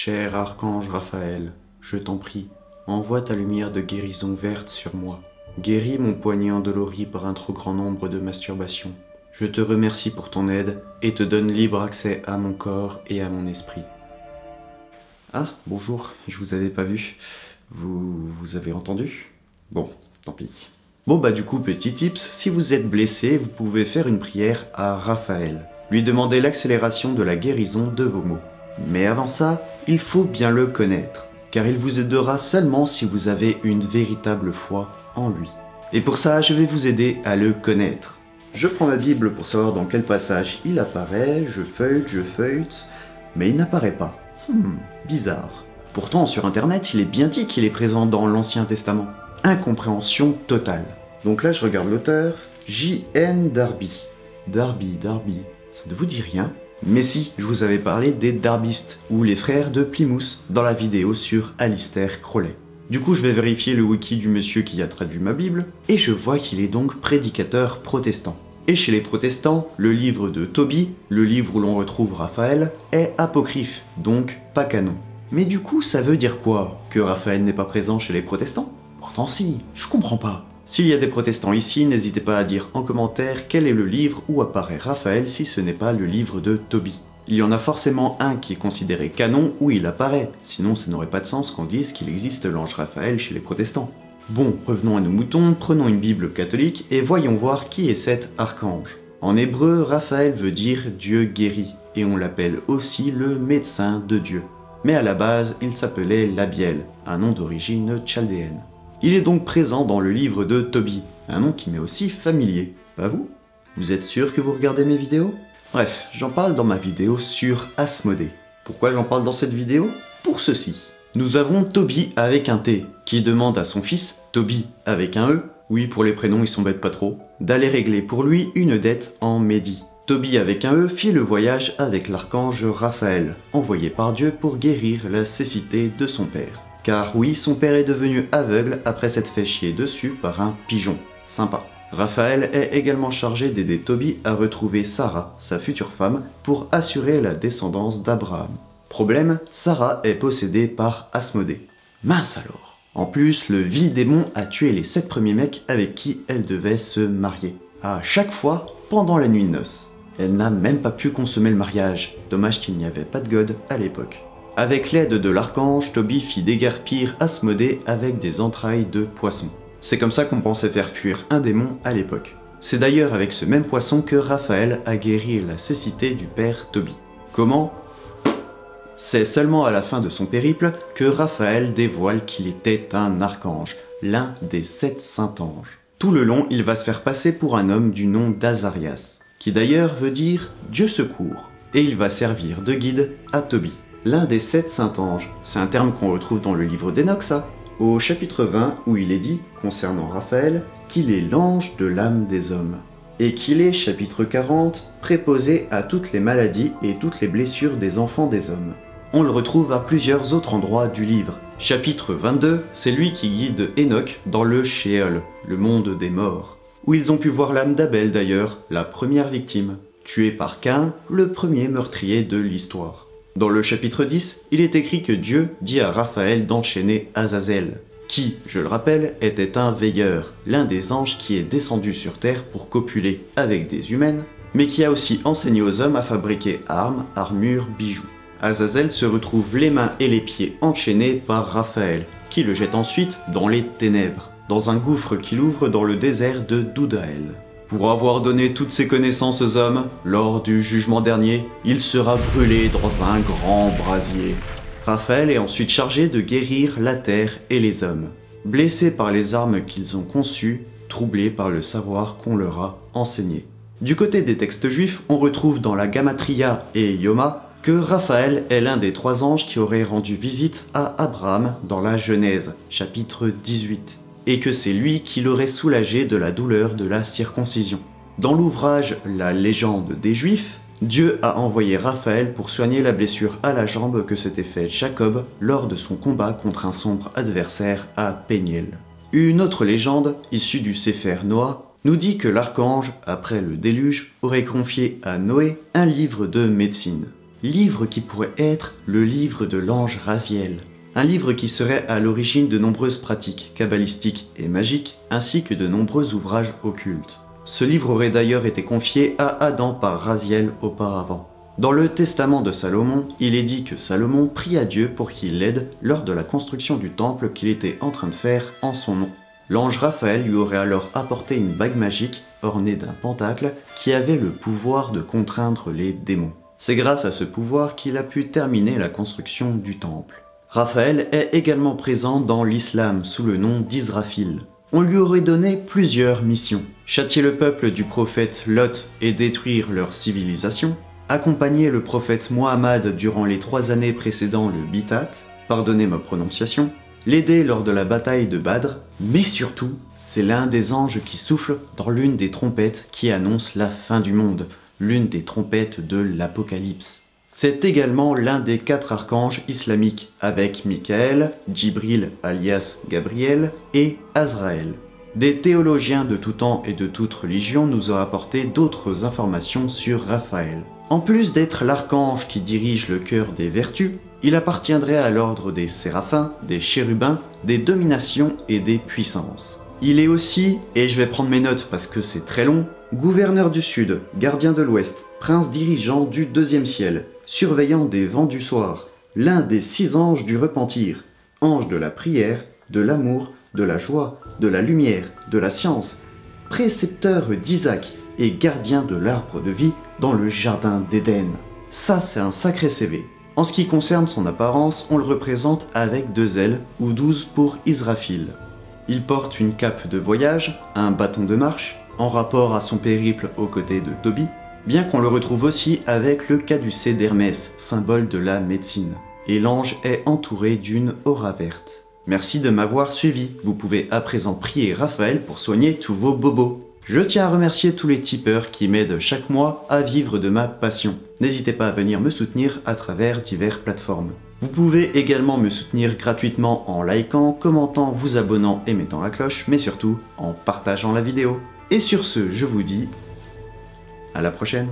Cher archange Raphaël, je t'en prie, envoie ta lumière de guérison verte sur moi. Guéris mon poignet endolori par un trop grand nombre de masturbations. Je te remercie pour ton aide et te donne libre accès à mon corps et à mon esprit. Ah, bonjour, je vous avais pas vu. Vous avez entendu? Bon, tant pis. Bon bah du coup, petit tips, si vous êtes blessé, vous pouvez faire une prière à Raphaël. Lui demander l'accélération de la guérison de vos maux. Mais avant ça, il faut bien le connaître, car il vous aidera seulement si vous avez une véritable foi en lui. Et pour ça, je vais vous aider à le connaître. Je prends ma Bible pour savoir dans quel passage il apparaît, je feuillete, mais il n'apparaît pas. Bizarre. Pourtant, sur internet, il est bien dit qu'il est présent dans l'Ancien Testament. Incompréhension totale. Donc là, je regarde l'auteur, J.N. Darby. Darby, ça ne vous dit rien? Mais si, je vous avais parlé des Darbistes, ou les frères de Plymouth, dans la vidéo sur Alistair Crowley. Du coup, je vais vérifier le wiki du monsieur qui a traduit ma Bible, et je vois qu'il est donc prédicateur protestant. Et chez les protestants, le livre de Tobie, le livre où l'on retrouve Raphaël, est apocryphe, donc pas canon. Mais du coup, ça veut dire quoi? Que Raphaël n'est pas présent chez les protestants? Pourtant si, je comprends pas. S'il y a des protestants ici, n'hésitez pas à dire en commentaire quel est le livre où apparaît Raphaël si ce n'est pas le livre de Tobie. Il y en a forcément un qui est considéré canon où il apparaît, sinon ça n'aurait pas de sens qu'on dise qu'il existe l'ange Raphaël chez les protestants. Bon, revenons à nos moutons, prenons une Bible catholique et voyons voir qui est cet archange. En hébreu, Raphaël veut dire Dieu guérit, et on l'appelle aussi le médecin de Dieu. Mais à la base, il s'appelait Labiel, un nom d'origine chaldéenne. Il est donc présent dans le livre de Tobie, un nom qui m'est aussi familier, pas vous? Vous êtes sûr que vous regardez mes vidéos? Bref, j'en parle dans ma vidéo sur Asmodée. Pourquoi j'en parle dans cette vidéo? Pour ceci. Nous avons Tobie avec un T, qui demande à son fils, Tobie avec un E, oui pour les prénoms ils s'embêtent pas trop, d'aller régler pour lui une dette en Médie. Tobie avec un E fit le voyage avec l'archange Raphaël, envoyé par Dieu pour guérir la cécité de son père. Car oui, son père est devenu aveugle après s'être fait chier dessus par un pigeon. Sympa. Raphaël est également chargé d'aider Tobie à retrouver Sarah, sa future femme, pour assurer la descendance d'Abraham. Problème, Sarah est possédée par Asmodée. Mince alors. En plus, le vil démon a tué les 7 premiers mecs avec qui elle devait se marier. À chaque fois, pendant la nuit de noces. Elle n'a même pas pu consommer le mariage. Dommage qu'il n'y avait pas de god à l'époque. Avec l'aide de l'archange, Tobie fit déguerpir Asmodée avec des entrailles de poisson. C'est comme ça qu'on pensait faire fuir un démon à l'époque. C'est d'ailleurs avec ce même poisson que Raphaël a guéri la cécité du père Tobie. Comment? C'est seulement à la fin de son périple que Raphaël dévoile qu'il était un archange, l'un des 7 saints anges. Tout le long, il va se faire passer pour un homme du nom d'Azarias, qui d'ailleurs veut dire « Dieu secours », et il va servir de guide à Tobie. L'un des 7 saints anges, c'est un terme qu'on retrouve dans le livre d'Enoch ça, au chapitre 20 où il est dit, concernant Raphaël, qu'il est l'ange de l'âme des hommes, et qu'il est, chapitre 40, préposé à toutes les maladies et toutes les blessures des enfants des hommes. On le retrouve à plusieurs autres endroits du livre. Chapitre 22, c'est lui qui guide Enoch dans le Sheol, le monde des morts, où ils ont pu voir l'âme d'Abel d'ailleurs, la première victime, tuée par Cain, le premier meurtrier de l'histoire. Dans le chapitre 10, il est écrit que Dieu dit à Raphaël d'enchaîner Azazel, qui, je le rappelle, était un veilleur, l'un des anges qui est descendu sur terre pour copuler avec des humaines, mais qui a aussi enseigné aux hommes à fabriquer armes, armures, bijoux. Azazel se retrouve les mains et les pieds enchaînés par Raphaël, qui le jette ensuite dans les ténèbres, dans un gouffre qu'il ouvre dans le désert de Doudaël. Pour avoir donné toutes ses connaissances aux hommes, lors du jugement dernier, il sera brûlé dans un grand brasier. Raphaël est ensuite chargé de guérir la terre et les hommes. Blessés par les armes qu'ils ont conçues, troublés par le savoir qu'on leur a enseigné. Du côté des textes juifs, on retrouve dans la Gammatria et Yoma que Raphaël est l'un des 3 anges qui auraient rendu visite à Abraham dans la Genèse, chapitre 18. Et que c'est lui qui l'aurait soulagé de la douleur de la circoncision. Dans l'ouvrage « La légende des Juifs », Dieu a envoyé Raphaël pour soigner la blessure à la jambe que s'était fait Jacob lors de son combat contre un sombre adversaire à Péniel. Une autre légende, issue du Sefer Noah, nous dit que l'archange, après le déluge, aurait confié à Noé un livre de médecine. livre qui pourrait être le livre de l'ange Raziel. Un livre qui serait à l'origine de nombreuses pratiques kabbalistiques et magiques, ainsi que de nombreux ouvrages occultes. Ce livre aurait d'ailleurs été confié à Adam par Raziel auparavant. Dans le Testament de Salomon, il est dit que Salomon prie à Dieu pour qu'il l'aide lors de la construction du temple qu'il était en train de faire en son nom. L'ange Raphaël lui aurait alors apporté une bague magique ornée d'un pentacle qui avait le pouvoir de contraindre les démons. C'est grâce à ce pouvoir qu'il a pu terminer la construction du temple. Raphaël est également présent dans l'islam sous le nom d'Israfil. On lui aurait donné plusieurs missions. Châtier le peuple du prophète Lot et détruire leur civilisation. Accompagner le prophète Mohammed durant les 3 années précédant le Bitat. Pardonnez ma prononciation. L'aider lors de la bataille de Badr. Mais surtout, c'est l'un des anges qui souffle dans l'une des trompettes qui annonce la fin du monde. L'une des trompettes de l'Apocalypse. C'est également l'un des 4 archanges islamiques, avec Michael, Jibril alias Gabriel et Azraël. Des théologiens de tout temps et de toute religion nous ont apporté d'autres informations sur Raphaël. En plus d'être l'archange qui dirige le cœur des vertus, il appartiendrait à l'ordre des séraphins, des chérubins, des dominations et des puissances. Il est aussi, et je vais prendre mes notes parce que c'est très long, gouverneur du Sud, gardien de l'Ouest, prince dirigeant du 2e ciel, surveillant des vents du soir, l'un des 6 anges du repentir, ange de la prière, de l'amour, de la joie, de la lumière, de la science, précepteur d'Isaac et gardien de l'arbre de vie dans le jardin d'Éden. Ça, c'est un sacré CV. En ce qui concerne son apparence, on le représente avec 2 ailes, ou 12 pour Israfil. Il porte une cape de voyage, un bâton de marche, en rapport à son périple aux côtés de Tobie, bien qu'on le retrouve aussi avec le caducée d'Hermès, symbole de la médecine. Et l'ange est entouré d'une aura verte. Merci de m'avoir suivi, vous pouvez à présent prier Raphaël pour soigner tous vos bobos. Je tiens à remercier tous les tipeurs qui m'aident chaque mois à vivre de ma passion. N'hésitez pas à venir me soutenir à travers diverses plateformes. Vous pouvez également me soutenir gratuitement en likant, commentant, vous abonnant et mettant la cloche, mais surtout en partageant la vidéo. Et sur ce, je vous dis à la prochaine.